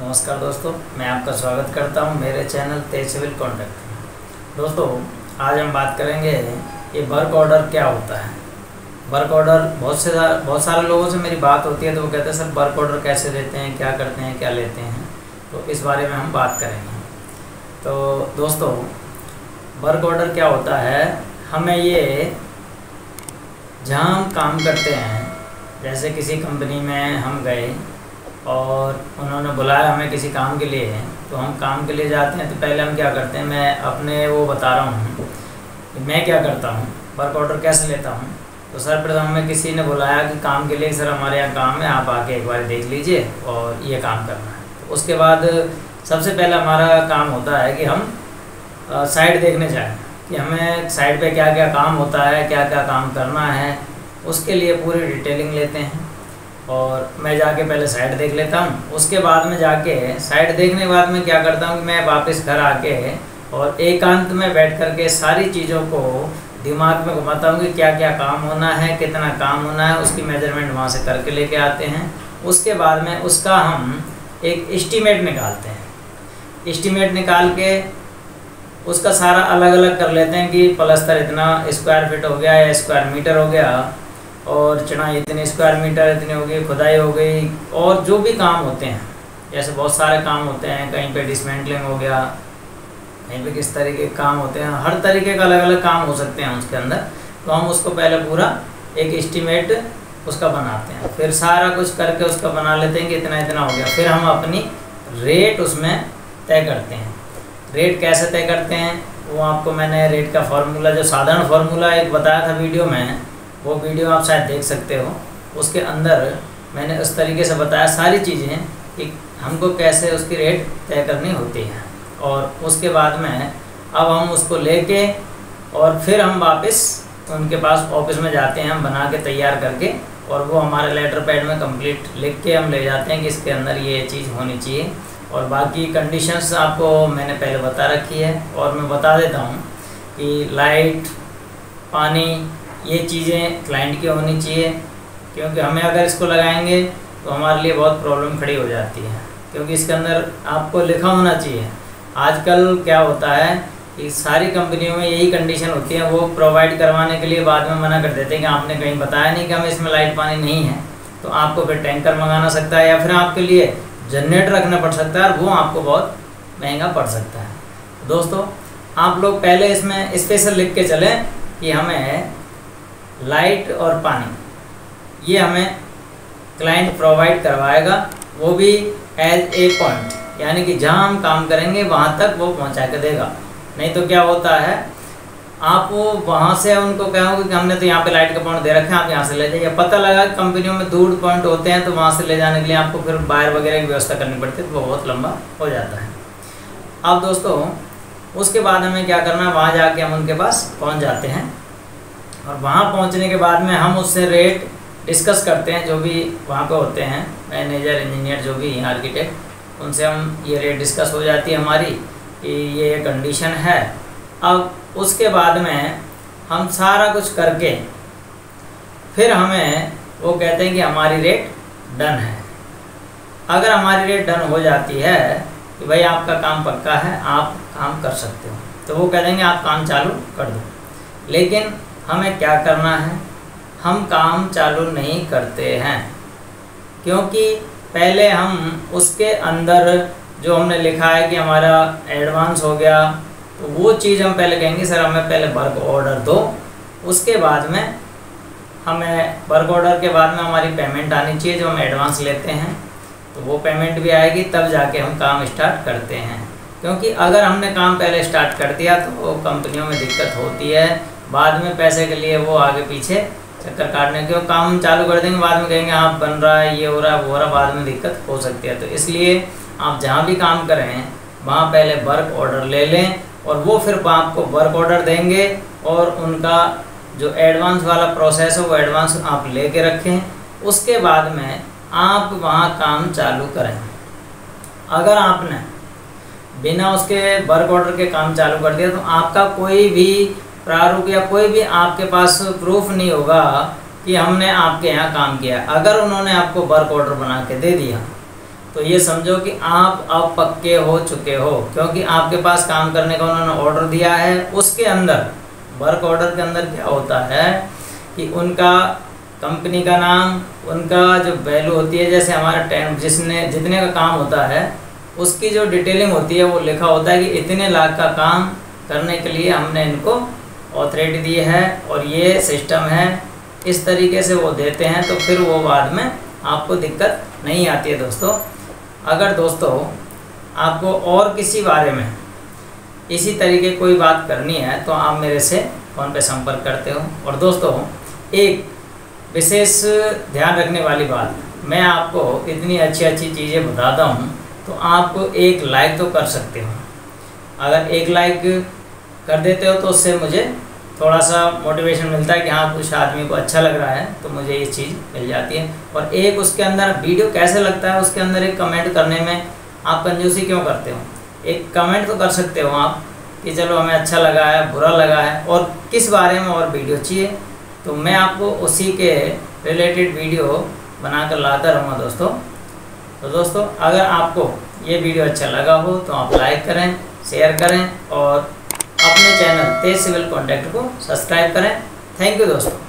नमस्कार दोस्तों, मैं आपका स्वागत करता हूं मेरे चैनल तेज सिविल कॉन्ट्रैक्टर। दोस्तों, आज हम बात करेंगे ये वर्क ऑर्डर क्या होता है। वर्क ऑर्डर बहुत सारे लोगों से मेरी बात होती है तो वो कहते हैं सर वर्क ऑर्डर कैसे देते हैं, क्या करते हैं, क्या लेते हैं, तो इस बारे में हम बात करेंगे। तो दोस्तों, वर्क ऑर्डर क्या होता है, हमें ये जहाँ हम काम करते हैं, जैसे किसी कंपनी में हम गए और उन्होंने बुलाया हमें किसी काम के लिए, तो हम काम के लिए जाते हैं तो पहले हम क्या करते हैं, मैं अपने वो बता रहा हूँ कि मैं क्या करता हूँ, वर्क ऑर्डर कैसे लेता हूँ। तो सर्वप्रथम हमें किसी ने बुलाया कि काम के लिए, सर हमारे यहाँ काम है, आप आके एक बार देख लीजिए और ये काम करना है। तो उसके बाद सबसे पहले हमारा काम होता है कि हम साइट देखने जाएँ कि हमें साइट पे क्या क्या काम होता है, क्या क्या काम करना है, उसके लिए पूरी डिटेलिंग लेते हैं। और मैं जाके पहले साइट देख लेता हूँ, उसके बाद में जाके साइट देखने के बाद में क्या करता हूँ कि मैं वापस घर आके और एकांत में बैठ कर के सारी चीज़ों को दिमाग में घुमाता हूँ कि क्या क्या काम होना है, कितना काम होना है, उसकी मेजरमेंट वहाँ से करके लेके आते हैं। उसके बाद में उसका हम एक एस्टीमेट निकालते हैं। एस्टीमेट निकाल के उसका सारा अलग अलग कर लेते हैं कि प्लस्तर इतना स्क्वायर फीट हो गया या स्क्वायर मीटर हो गया, और चढ़ाई इतने स्क्वायर मीटर इतने हो गई, खुदाई हो गई, और जो भी काम होते हैं, जैसे बहुत सारे काम होते हैं, कहीं पे डिसमेंटलिंग हो गया, कहीं पे किस तरीके के काम होते हैं, हर तरीके का अलग अलग काम हो सकते हैं उसके अंदर। तो हम उसको पहले पूरा एक एस्टीमेट उसका बनाते हैं, फिर सारा कुछ करके उसका बना लेते हैं कि इतना इतना हो गया। फिर हम अपनी रेट उसमें तय करते हैं। रेट कैसे तय करते हैं, वो आपको मैंने रेट का फार्मूला, जो साधारण फार्मूला एक बताया था वीडियो में, वो वीडियो आप शायद देख सकते हो। उसके अंदर मैंने उस तरीके से बताया सारी चीज़ें कि हमको कैसे उसकी रेट तय करनी होती है। और उसके बाद में अब हम उसको लेके और फिर हम वापस उनके पास ऑफिस में जाते हैं, हम बना के तैयार करके, और वो हमारे लेटर पैड में कंप्लीट लिख के हम ले जाते हैं कि इसके अंदर ये चीज़ होनी चाहिए। और बाकी कंडीशंस आपको मैंने पहले बता रखी है। और मैं बता देता हूँ कि लाइट, पानी, ये चीज़ें क्लाइंट की होनी चाहिए, क्योंकि हमें अगर इसको लगाएंगे तो हमारे लिए बहुत प्रॉब्लम खड़ी हो जाती है, क्योंकि इसके अंदर आपको लिखा होना चाहिए। आजकल क्या होता है कि सारी कंपनियों में यही कंडीशन होती है, वो प्रोवाइड करवाने के लिए बाद में मना कर देते हैं कि आपने कहीं बताया नहीं कि हमें इसमें लाइट पानी नहीं है। तो आपको फिर टैंकर मंगाना सकता है या फिर आपके लिए जनरेटर रखना पड़ सकता है, और वो आपको बहुत महंगा पड़ सकता है। दोस्तों, आप लोग पहले इसमें स्पेशल लिख के चलें कि हमें लाइट और पानी ये हमें क्लाइंट प्रोवाइड करवाएगा, वो भी एज ए पॉइंट, यानी कि जहां हम काम करेंगे वहां तक वो पहुंचा के देगा। नहीं तो क्या होता है, आप वो वहाँ से उनको कहोगे कि हमने तो यहाँ पे लाइट का पॉइंट दे रखा है, आप यहाँ से ले जाइए। पता लगा कंपनियों में दूर पॉइंट होते हैं, तो वहाँ से ले जाने के लिए आपको फिर वायर वगैरह की व्यवस्था करनी पड़ती है, तो बहुत लंबा हो जाता है। अब दोस्तों, उसके बाद हमें क्या करना है, वहाँ जाके हम उनके पास पहुँच जाते हैं, और वहाँ पहुँचने के बाद में हम उससे रेट डिस्कस करते हैं। जो भी वहाँ पर होते हैं मैनेजर, इंजीनियर, जो भी आर्किटेक्ट, उनसे हम ये रेट डिस्कस हो जाती है हमारी कि ये कंडीशन है। अब उसके बाद में हम सारा कुछ करके फिर हमें वो कहते हैं कि हमारी रेट डन है। अगर हमारी रेट डन हो जाती है कि भाई आपका काम पक्का है, आप काम कर सकते हो, तो वो कह देंगे आप काम चालू कर दो। लेकिन हमें क्या करना है, हम काम चालू नहीं करते हैं, क्योंकि पहले हम उसके अंदर जो हमने लिखा है कि हमारा एडवांस हो गया, तो वो चीज़ हम पहले कहेंगे सर हमें पहले वर्क ऑर्डर दो, उसके बाद में हमें वर्क ऑर्डर के बाद में हमारी पेमेंट आनी चाहिए जो हम एडवांस लेते हैं, तो वो पेमेंट भी आएगी, तब जाके हम काम स्टार्ट करते हैं। क्योंकि अगर हमने काम पहले स्टार्ट कर दिया तो वो कंपनियों में दिक्कत होती है, बाद में पैसे के लिए वो आगे पीछे चक्कर काटने, क्यों काम चालू कर देंगे, बाद में कहेंगे आप बन रहा है, ये हो रहा है, वो हो रहा है, बाद में दिक्कत हो सकती है। तो इसलिए आप जहाँ भी काम करें वहाँ पहले वर्क ऑर्डर ले लें, और वो फिर आपको वर्क ऑर्डर देंगे, और उनका जो एडवांस वाला प्रोसेस है वो एडवांस आप लेके रखें, उसके बाद में आप वहाँ काम चालू करें। अगर आपने बिना उसके वर्क ऑर्डर के काम चालू कर दिया तो आपका कोई भी प्रारूप या कोई भी आपके पास प्रूफ नहीं होगा कि हमने आपके यहाँ काम किया। अगर उन्होंने आपको वर्क ऑर्डर बना के दे दिया तो ये समझो कि आप अब पक्के हो चुके हो, क्योंकि आपके पास काम करने का उन्होंने ऑर्डर दिया है। उसके अंदर वर्क ऑर्डर के अंदर क्या होता है कि उनका कंपनी का नाम, उनका जो वैल्यू होती है, जैसे हमारा टेंट जिसने जितने का काम होता है उसकी जो डिटेलिंग होती है वो लिखा होता है कि इतने लाख का काम करने के लिए हमने इनको ऑथोरिटी दी है और ये सिस्टम है। इस तरीके से वो देते हैं तो फिर वो बाद में आपको दिक्कत नहीं आती है। दोस्तों, अगर दोस्तों आपको और किसी बारे में इसी तरीके कोई बात करनी है तो आप मेरे से फ़ोन पे संपर्क करते हो। और दोस्तों, एक विशेष ध्यान रखने वाली बात, मैं आपको इतनी अच्छी अच्छी चीज़ें बताता हूँ तो आपको एक लाइक तो कर सकते हो। अगर एक लाइक कर देते हो तो उससे मुझे थोड़ा सा मोटिवेशन मिलता है कि हाँ कुछ आदमी को अच्छा लग रहा है, तो मुझे ये चीज़ मिल जाती है। और एक उसके अंदर वीडियो कैसे लगता है उसके अंदर एक कमेंट करने में आप कंजूसी क्यों करते हो, एक कमेंट तो कर सकते हो आप कि चलो हमें अच्छा लगा है, बुरा लगा है और किस बारे में और वीडियो चाहिए, तो मैं आपको उसी के रिलेटेड वीडियो बना कर लाता रहूँगा दोस्तों। तो दोस्तों, अगर आपको ये वीडियो अच्छा लगा हो तो आप लाइक करें, शेयर करें और अपने चैनल तेज सिविल कॉन्ट्रैक्टर को सब्सक्राइब करें। थैंक यू दोस्तों।